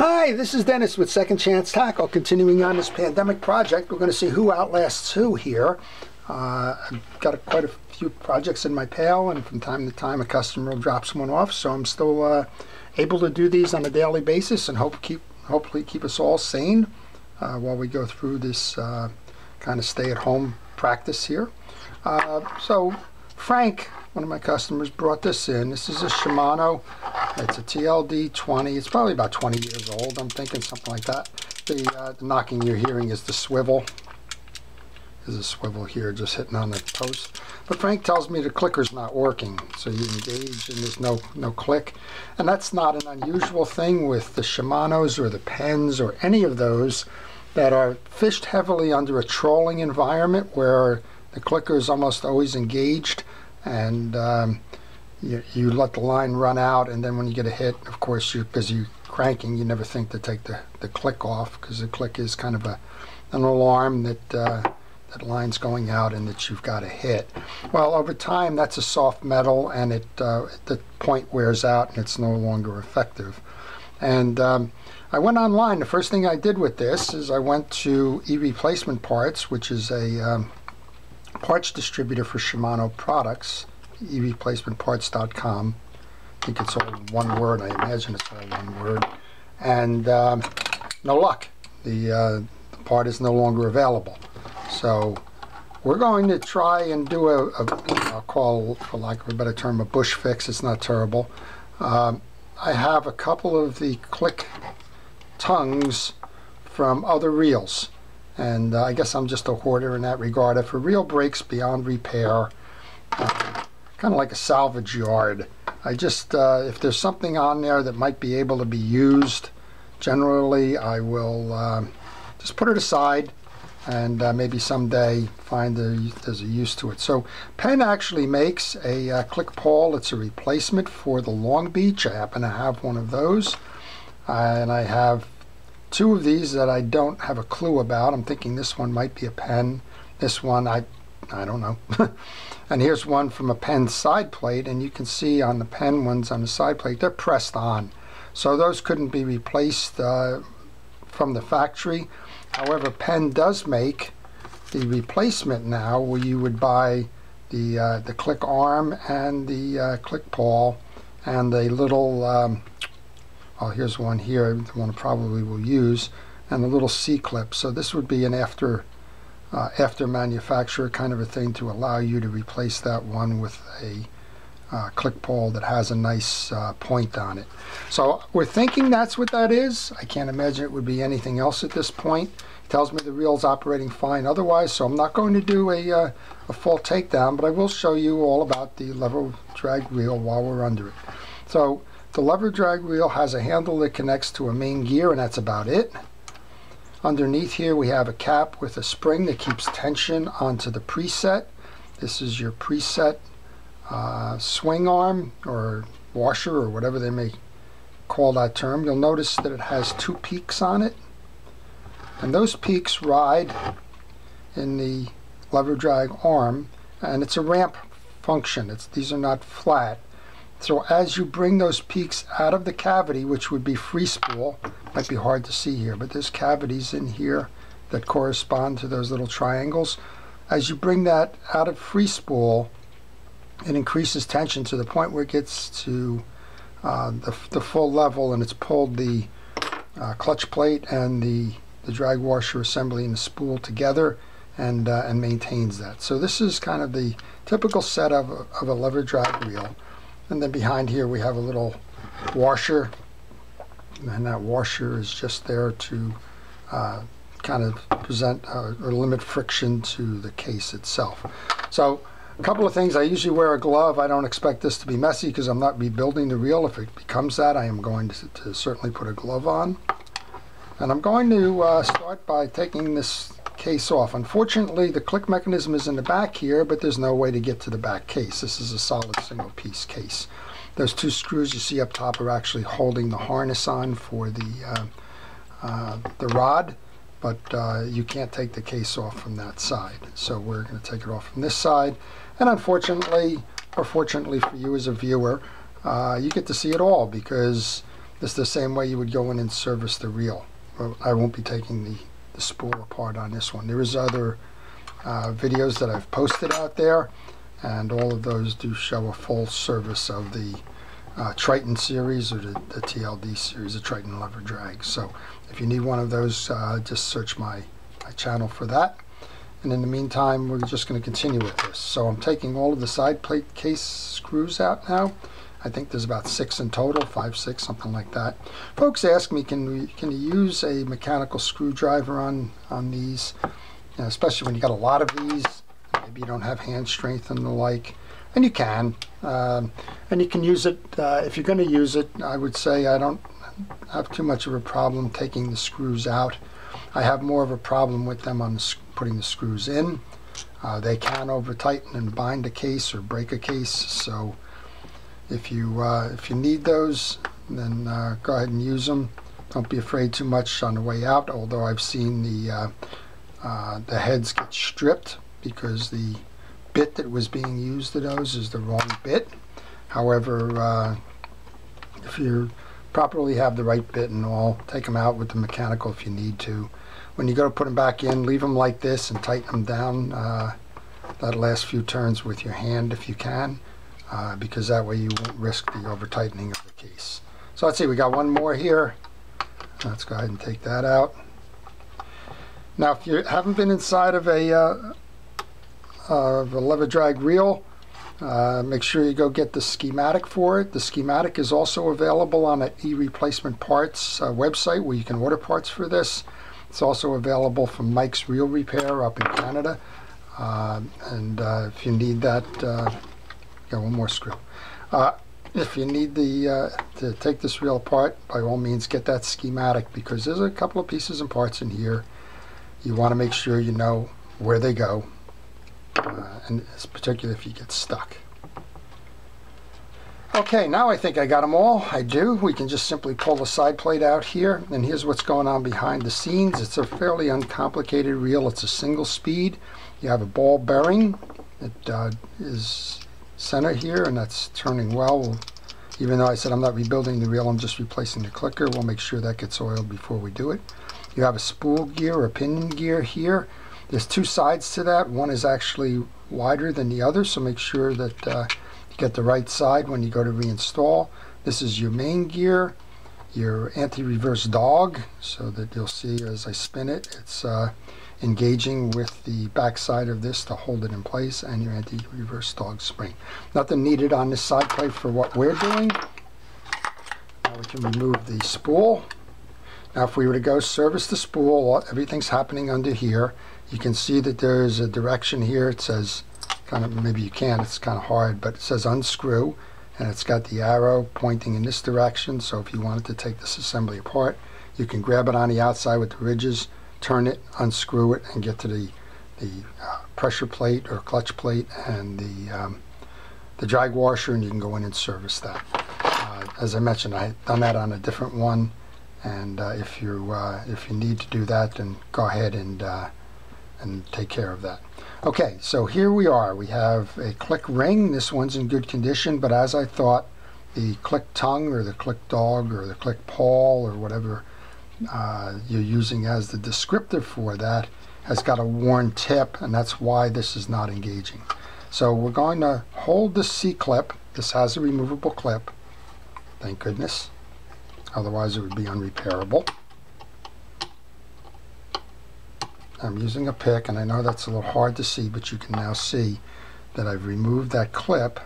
Hi, this is Dennis with Second Chance Tackle. Continuing on this pandemic project, we're going to see who outlasts who here. I've got quite a few projects in my pail, and from time to time a customer drops one off, so I'm still able to do these on a daily basis and hopefully keep us all sane while we go through this kind of stay-at-home practice here. So Frank, one of my customers, brought this in. This is a Shimano. It's a TLD 20. It's probably about 20 years old, I'm thinking, something like that. The knocking you're hearing is the swivel. There's a swivel here just hitting on the post. But Frank tells me the clicker's not working. So you engage and there's no click. And that's not an unusual thing with the Shimanos or the Penns or any of those that are fished heavily under a trolling environment where the clicker is almost always engaged, and you let the line run out, and then when you get a hit, of course, you're busy cranking. You never think to take the click off, because the click is kind of an alarm that that line's going out and that you've got a hit. Well, over time, that's a soft metal, and the point wears out, and it's no longer effective. And I went online. The first thing I did with this is I went to eReplacementParts, which is a parts distributor for Shimano products, eReplacementParts.com. I think it's all one word. I imagine it's all one word. And no luck. The part is no longer available. So we're going to try and do I'll call, for lack of a better term, a bush fix. It's not terrible. I have a couple of the click tongues from other reels. And I guess I'm just a hoarder in that regard. If a reel breaks beyond repair, kind of like a salvage yard, I just, if there's something on there that might be able to be used, generally I will just put it aside, and maybe someday find there's a use to it. So Penn actually makes a click pole. It's a replacement for the Long Beach. I happen to have one of those, and I have two of these that I don't have a clue about. I'm thinking this one might be a Penn. This one, I don't know. And here's one from a Penn side plate, and you can see on the Penn ones on the side plate, they're pressed on. So those couldn't be replaced from the factory. However, Penn does make the replacement now, where you would buy the click arm and the click pawl and the little, well, here's one here, the one I probably will use, and the little C-clip. So this would be an after manufacturer kind of a thing to allow you to replace that one with a click pole that has a nice point on it. So we're thinking that's what that is. I can't imagine it would be anything else at this point. It tells me the reel's operating fine otherwise, so I'm not going to do a full takedown, but I will show you all about the lever drag reel while we're under it. So the lever drag reel has a handle that connects to a main gear, and that's about it. Underneath here we have a cap with a spring that keeps tension onto the preset. This is your preset swing arm or washer or whatever they may call that term. You'll notice that it has two peaks on it, and those peaks ride in the lever drag arm, and it's a ramp function. These are not flat. So as you bring those peaks out of the cavity, which would be free spool, might be hard to see here, but there's cavities in here that correspond to those little triangles. As you bring that out of free spool, it increases tension to the point where it gets to the full level, and it's pulled the clutch plate and the drag washer assembly and the spool together, and maintains that. So this is kind of the typical set of a lever drag reel. And then behind here we have a little washer, and that washer is just there to kind of present or limit friction to the case itself. So a couple of things. I usually wear a glove. I don't expect this to be messy because I'm not rebuilding the reel. If it becomes that, I am going to certainly put a glove on. And I'm going to start by taking this case off. Unfortunately, the click mechanism is in the back here, but there's no way to get to the back case. This is a solid single piece case. Those two screws you see up top are actually holding the harness on for the rod, but you can't take the case off from that side. So we're going to take it off from this side. And unfortunately, or fortunately for you as a viewer, you get to see it all, because It's the same way you would go in and service the reel. I won't be taking the spool apart on this one. There is other videos that I've posted out there, and all of those do show a full service of the Triton series, or the TLD series, the Triton lever drag. So if you need one of those, just search my channel for that. And in the meantime, we're just going to continue with this. So I'm taking all of the side plate case screws out now. I think there's about 6 in total, 5, 6, something like that. Folks ask me, can you use a mechanical screwdriver on these? You know, especially when you got a lot of these, maybe you don't have hand strength and the like. And you can, use it if you're going to use it. I would say I don't have too much of a problem taking the screws out. I have more of a problem with them on putting the screws in. They can over tighten and bind a case or break a case. So if you need those, then go ahead and use them. Don't be afraid too much on the way out, although I've seen the heads get stripped because the bit that was being used to those is the wrong bit. However, if you properly have the right bit and all, take them out with the mechanical if you need to. When you go to put them back in, leave them like this and tighten them down that last few turns with your hand if you can. Because that way you won't risk the over tightening of the case. So let's see, we got one more here. Let's go ahead and take that out. Now if you haven't been inside of a lever drag reel, make sure you go get the schematic for it. The schematic is also available on an eReplacementParts website where you can order parts for this. It's also available from Mike's Reel Repair up in Canada. If you need that, got one more screw. If you need to take this reel apart, by all means get that schematic, because there's a couple of pieces and parts in here. You want to make sure you know where they go, and it's particularly if you get stuck. Okay, now I think I got them all. I do. We can just simply pull the side plate out here, and here's what's going on behind the scenes. It's a fairly uncomplicated reel. It's a single speed. You have a ball bearing. It is center here, and that's turning well. Even though I said I'm not rebuilding the reel, I'm just replacing the clicker. We'll make sure that gets oiled before we do it. You have a spool gear or a pinion gear here. There's two sides to that. One is actually wider than the other, so make sure that you get the right side when you go to reinstall. This is your main gear, your anti-reverse dog, so that you'll see as I spin it, it's engaging with the back side of this to hold it in place, and your anti-reverse dog spring. Nothing needed on this side plate for what we're doing. Now we can remove the spool. Now if we were to go service the spool, everything's happening under here. You can see that there is a direction here. It says, kind of, maybe you can't, it's kind of hard, but it says unscrew, and it's got the arrow pointing in this direction. So if you wanted to take this assembly apart, you can grab it on the outside with the ridges, turn it, unscrew it, and get to the pressure plate or clutch plate and the drag washer, and you can go in and service that. As I mentioned, I had done that on a different one, and if you need to do that, then go ahead and take care of that. Okay, so here we are. We have a click ring. This one's in good condition, but as I thought, the click tongue or the click dog or the click paw or whatever you're using as the descriptor for that has got a worn tip, and that's why this is not engaging. So we're going to hold the C-clip. This has a removable clip, thank goodness, otherwise it would be unrepairable. I'm using a pick, and I know that's a little hard to see, but you can now see that I've removed that clip.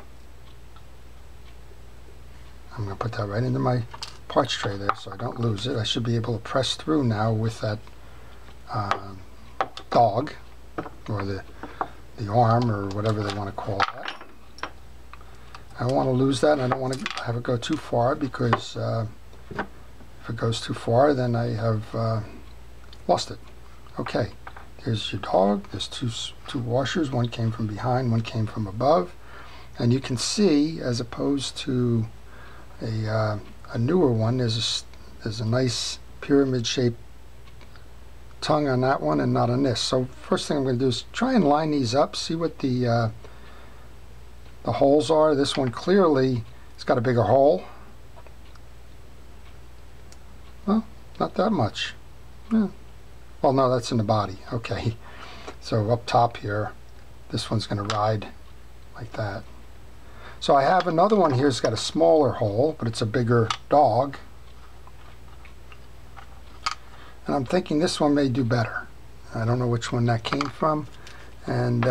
I'm going to put that right into my parts tray there so I don't lose it. I should be able to press through now with that dog, or the arm, or whatever they want to call that. I don't want to lose that, and I don't want to have it go too far, because if it goes too far, then I have lost it. Okay, here's your dog. There's two washers. One came from behind, one came from above, and you can see, as opposed to a newer one, there's a nice pyramid-shaped tongue on that one and not on this. So first thing I'm going to do is try and line these up, see what the holes are. This one clearly has got a bigger hole, Not that much. Yeah. Well, no, that's in the body. Okay. So up top here, this one's going to ride like that. So I have another one here that's got a smaller hole, but it's a bigger dog. And I'm thinking this one may do better. I don't know which one that came from. And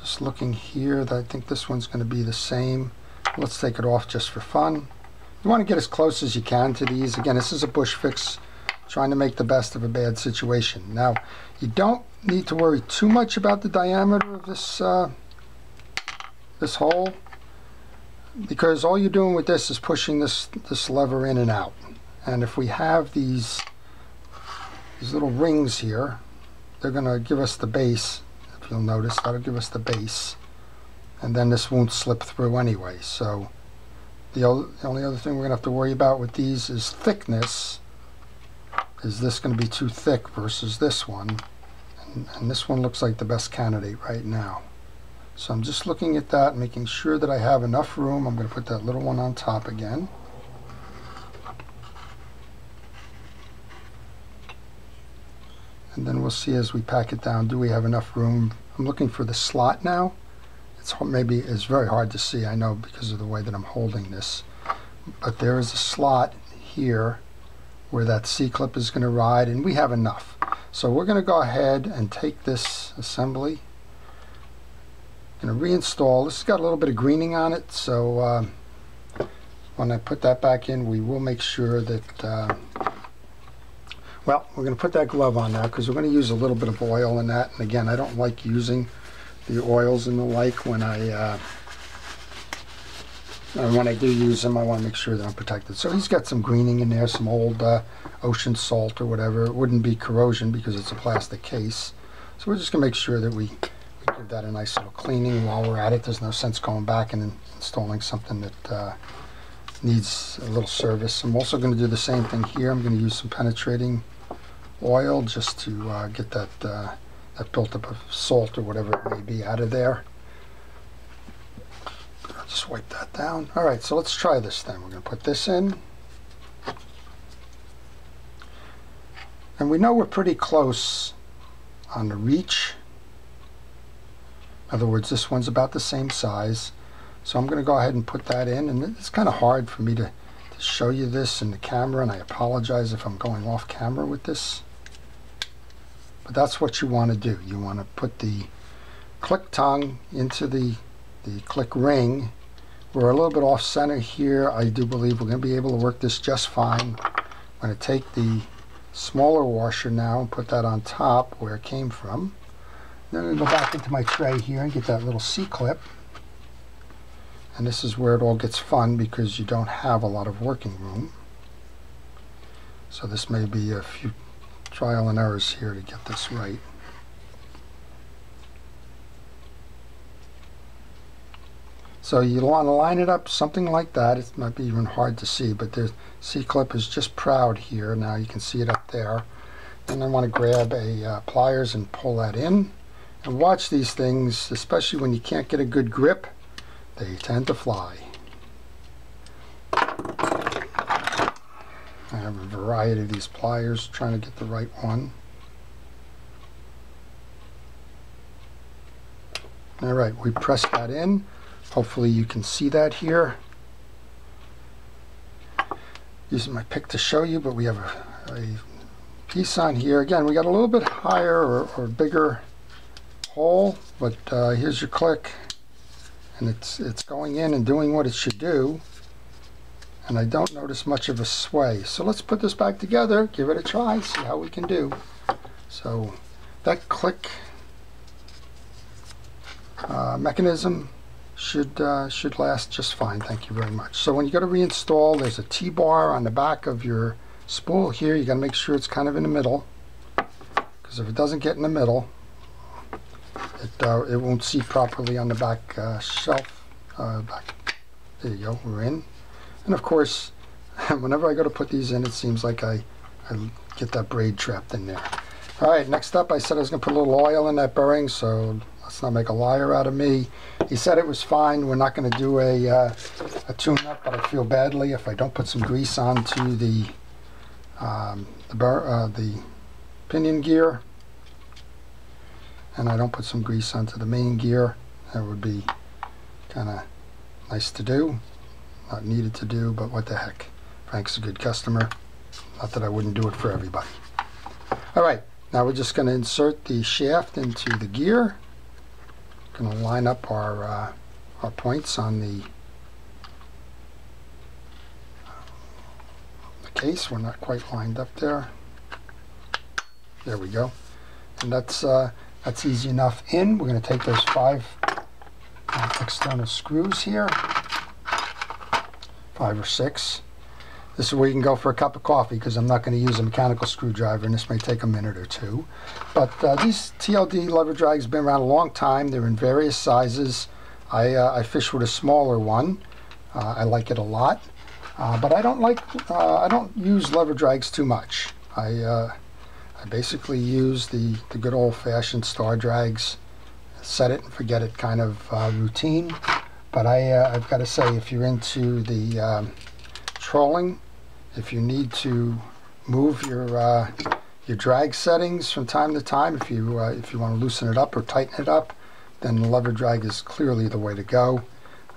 just looking here, I think this one's going to be the same. Let's take it off just for fun. You want to get as close as you can to these. Again, this is a bush fix, trying to make the best of a bad situation. Now, you don't need to worry too much about the diameter of this, this hole, because all you're doing with this is pushing this lever in and out. And if we have these little rings here, they're going to give us the base. If you'll notice, that'll give us the base. And then this won't slip through anyway. So the only other thing we're going to have to worry about with these is thickness. Is this going to be too thick versus this one? And this one looks like the best candidate right now. So I'm just looking at that, making sure that I have enough room. I'm going to put that little one on top again. And then we'll see as we pack it down, do we have enough room? I'm looking for the slot now. It's very hard to see, I know, because of the way that I'm holding this. But there is a slot here where that C-clip is going to ride, and we have enough. So we're going to go ahead and take this assembly. I'm going to reinstall. This has got a little bit of greening on it, so when I put that back in, we will make sure that, well, we're going to put that glove on now because we're going to use a little bit of oil in that. And again, I don't like using the oils and the like when I do use them. I want to make sure that I'm protected. So he's got some greening in there, some old ocean salt or whatever. It wouldn't be corrosion because it's a plastic case. So we're just going to make sure that we give that a nice little cleaning while we're at it. There's no sense going back and installing something that needs a little service. I'm also going to do the same thing here. I'm going to use some penetrating oil just to get that built-up of salt or whatever it may be out of there. I'll just wipe that down. All right, so let's try this then. We're going to put this in. And we know we're pretty close on the reach. In other words, this one's about the same size. So I'm going to go ahead and put that in. And it's kind of hard for me to show you this in the camera, and I apologize if I'm going off camera with this. But that's what you want to do. You want to put the click tongue into the click ring. We're a little bit off center here. I do believe we're going to be able to work this just fine. I'm going to take the smaller washer now and put that on top where it came from. Then I'm going to go back into my tray here and get that little C-clip. And this is where it all gets fun because you don't have a lot of working room. So this may be a few trial and errors here to get this right. So you want to line it up something like that. It might be even hard to see, but the C-clip is just proud here. Now you can see it up there. And I want to grab a pliers and pull that in. And watch these things, especially when you can't get a good grip, they tend to fly. I have a variety of these pliers, trying to get the right one. All right, we press that in. Hopefully you can see that here. Using my pick to show you, but we have a piece on here. Again, we got a little bit higher or bigger hole, but here's your click. And it's going in and doing what it should do. And I don't notice much of a sway. So let's put this back together, give it a try, see how we can do. So that click mechanism should last just fine, thank you very much. So when you go to reinstall, there's a T-bar on the back of your spool here. You gotta make sure it's kind of in the middle, because if it doesn't get in the middle, it won't seat properly on the back shelf. There you go, we're in. And of course, whenever I go to put these in, it seems like I get that braid trapped in there. All right, next up, I said I was going to put a little oil in that bearing, so Let's not make a liar out of me. He said it was fine. We're not going to do a tune-up, but I feel badly if I don't put some grease onto the pinion gear, and I don't put some grease onto the main gear. That would be kind of nice to do, not needed to do, but what the heck. Frank's a good customer. Not that I wouldn't do it for everybody. All right, now we're just going to insert the shaft into the gear. Going to line up our points on the case. We're not quite lined up there. There we go, and that's easy enough. In, we're going to take those 5 external screws here, 5 or 6. This is where you can go for a cup of coffee, because I'm not going to use a mechanical screwdriver, and this may take a minute or two. But these TLD lever drags have been around a long time. They're in various sizes. I fish with a smaller one. I like it a lot, but I don't use lever drags too much. I basically use the good old-fashioned star drags, set it and forget it kind of routine. But I've got to say, if you're into the trolling, if you need to move your drag settings from time to time, if you want to loosen it up or tighten it up, then the lever drag is clearly the way to go.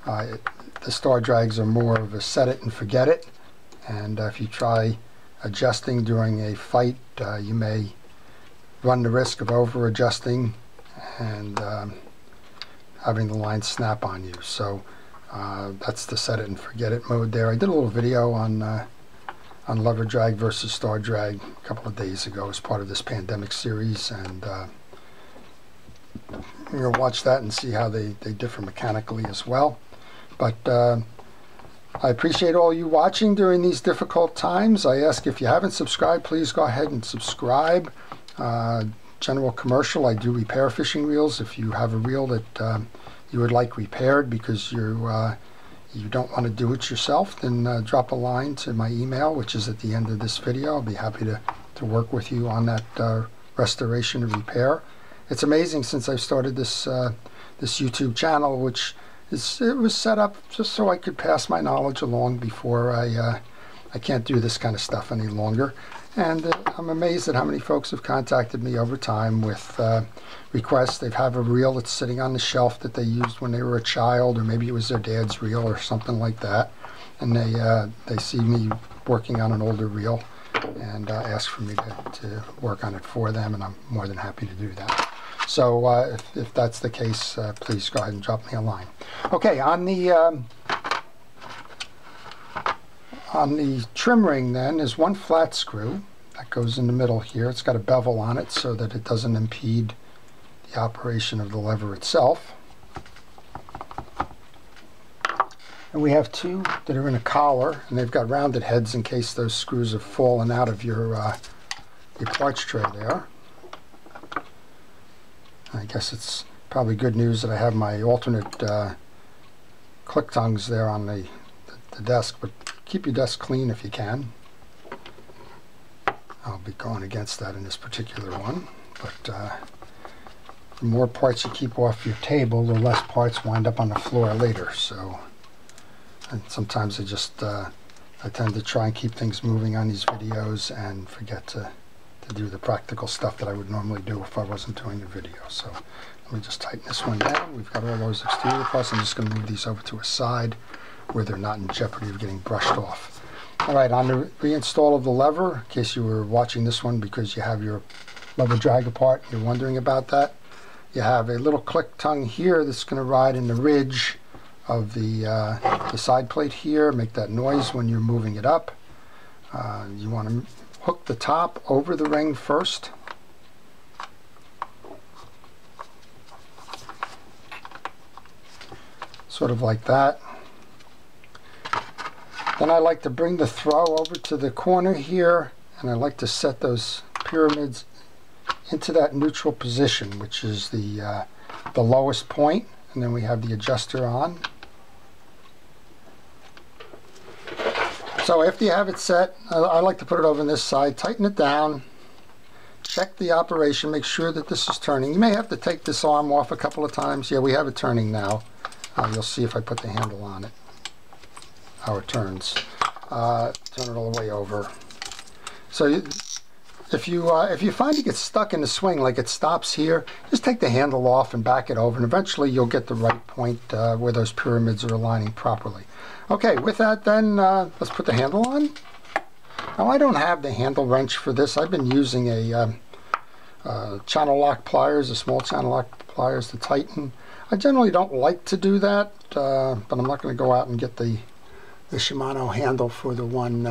The star drags are more of a set it and forget it, and if you try adjusting during a fight, you may run the risk of over adjusting and having the line snap on you. So that's the set it and forget it mode there. I did a little video on lever drag versus star drag a couple of days ago as part of this pandemic series, and you're gonna watch that and see how they differ mechanically as well. But I appreciate all you watching during these difficult times. I ask, if you haven't subscribed, please go ahead and subscribe. General commercial, I do repair fishing reels. If you have a reel that you would like repaired because you don't want to do it yourself, then drop a line to my email, which is at the end of this video. I'll be happy to work with you on that restoration and repair. It's amazing, since I've started this YouTube channel, which it was set up just so I could pass my knowledge along before I can't do this kind of stuff any longer. And I'm amazed at how many folks have contacted me over time with requests. They have a reel that's sitting on the shelf that they used when they were a child, or maybe it was their dad's reel or something like that. And they see me working on an older reel and ask for me to work on it for them, and I'm more than happy to do that. So if that's the case, please go ahead and drop me a line. Okay, on the trim ring then is 1 flat screw that goes in the middle here. It's got a bevel on it so that it doesn't impede the operation of the lever itself. And we have 2 that are in a collar, and they've got rounded heads in case those screws have fallen out of your parts tray there. I guess it's probably good news that I have my alternate click tongues there on the desk, but keep your desk clean if you can. I'll be going against that in this particular one, but the more parts you keep off your table, the less parts wind up on the floor later. So, and sometimes I tend to try and keep things moving on these videos and forget to do the practical stuff that I would normally do if I wasn't doing a video. So let me just tighten this one down. We've got all those exterior parts. I'm just going to move these over to a side where they're not in jeopardy of getting brushed off. All right, on the reinstall of the lever, in case you were watching this one because you have your lever drag apart, you're wondering about that, you have a little click tongue here that's going to ride in the ridge of the side plate here, make that noise when you're moving it up. You want to hook the top over the ring first. Sort of like that. Then I like to bring the throw over to the corner here, and I like to set those pyramids into that neutral position, which is the lowest point, and then we have the adjuster on. So after you have it set, I like to put it over on this side, tighten it down, check the operation, make sure that this is turning. You may have to take this arm off a couple of times. Yeah, we have it turning now. You'll see if I put the handle on it, how it turns. Turn it all the way over. So if you find it gets stuck in the swing, like it stops here, just take the handle off and back it over, and eventually you'll get the right point where those pyramids are aligning properly. Okay, with that then, let's put the handle on. Now I don't have the handle wrench for this. I've been using a channel lock pliers, a small channel lock pliers to tighten. I generally don't like to do that, but I'm not going to go out and get the Shimano handle for the one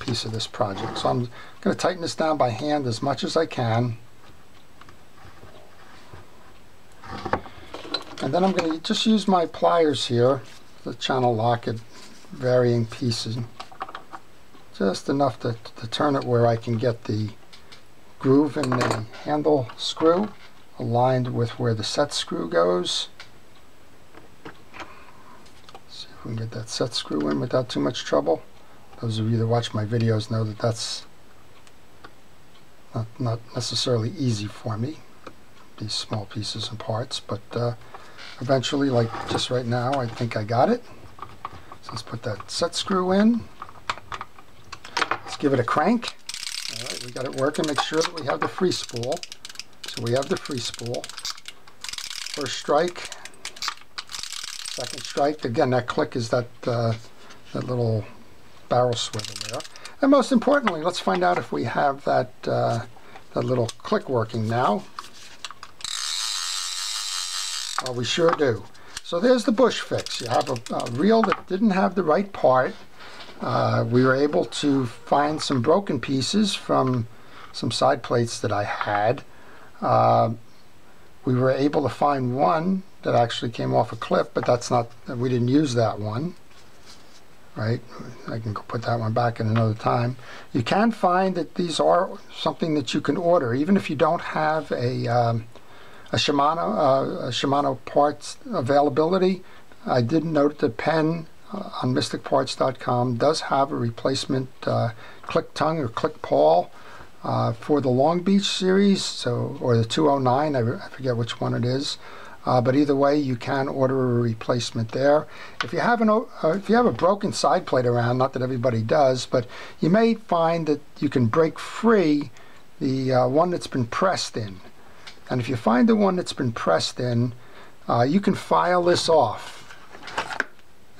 piece of this project. So I'm going to tighten this down by hand as much as I can. And then I'm going to just use my pliers here, the channel lock at varying pieces. Just enough to turn it where I can get the groove in the handle screw aligned with where the set screw goes. See if we can get that set screw in without too much trouble. Those of you that watch my videos know that that's not necessarily easy for me, these small pieces and parts, but eventually, like just right now, I think I got it. So let's put that set screw in. Give it a crank. All right, we got it working. Make sure that we have the free spool. So we have the free spool. First strike, second strike. Again, that click is that that little barrel swivel there. And most importantly, let's find out if we have that that little click working now. Well, we sure do. So there's the bush fix. You have a reel that didn't have the right part. We were able to find some broken pieces from some side plates that I had. We were able to find one that actually came off a clip, but that's not, we didn't use that one, right? I can go put that one back in another time. You can find that these are something that you can order, even if you don't have a Shimano parts availability. I did note that Penn on MysticParts.com does have a replacement click tongue or click pawl for the Long Beach series, so, or the 209, I forget which one it is, but either way you can order a replacement there. If you have a broken side plate around, not that everybody does, but you may find that you can break free the one that's been pressed in, and if you find the one that's been pressed in, you can file this off.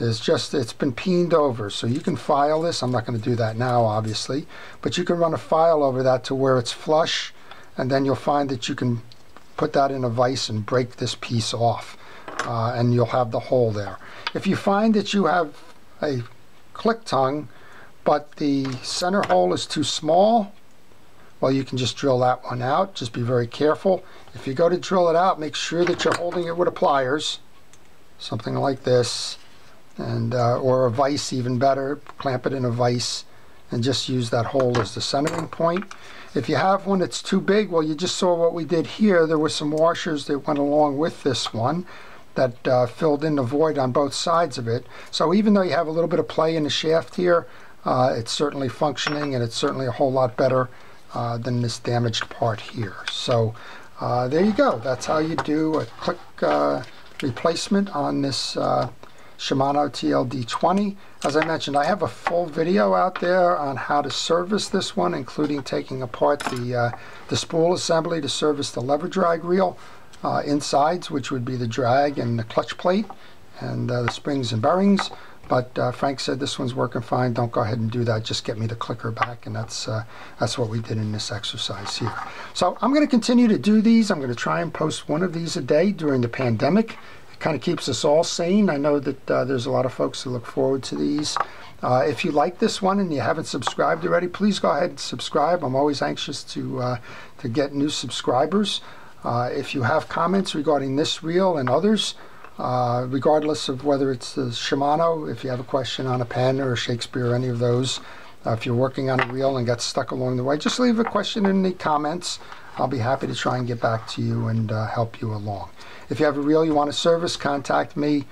It's just, it's been peened over, so you can file this. I'm not going to do that now, obviously, but you can run a file over that to where it's flush, and then you'll find that you can put that in a vise and break this piece off, and you'll have the hole there. If you find that you have a click tongue, but the center hole is too small, well, you can just drill that one out. Just be very careful. If you go to drill it out, make sure that you're holding it with a pliers, something like this, and or a vise, even better, clamp it in a vise and just use that hole as the centering point. If you have one that's too big, well, you just saw what we did here. There were some washers that went along with this one that filled in the void on both sides of it. So even though you have a little bit of play in the shaft here, it's certainly functioning, and it's certainly a whole lot better than this damaged part here. So there you go. That's how you do a click replacement on this Shimano TLD 20. As I mentioned, I have a full video out there on how to service this one, including taking apart the spool assembly to service the lever drag reel insides, which would be the drag and the clutch plate and the springs and bearings. But Frank said this one's working fine. Don't go ahead and do that. Just get me the clicker back, and that's what we did in this exercise here. So I'm going to continue to do these. I'm going to try and post one of these a day during the pandemic. Kind of keeps us all sane. I know that there's a lot of folks that look forward to these. If you like this one and you haven't subscribed already, please go ahead and subscribe. I'm always anxious to get new subscribers. If you have comments regarding this reel and others, regardless of whether it's the Shimano, if you have a question on a Penn or a Shakespeare or any of those, if you're working on a reel and got stuck along the way, just leave a question in the comments. I'll be happy to try and get back to you and help you along. If you have a reel you want to service, contact me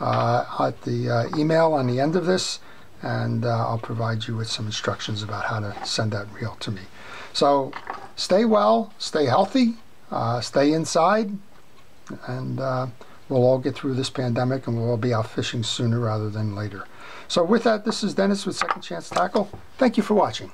at the email on the end of this, and I'll provide you with some instructions about how to send that reel to me. So stay well, stay healthy, stay inside, and we'll all get through this pandemic, and we'll all be out fishing sooner rather than later. So with that, this is Dennis with Second Chance Tackle. Thank you for watching.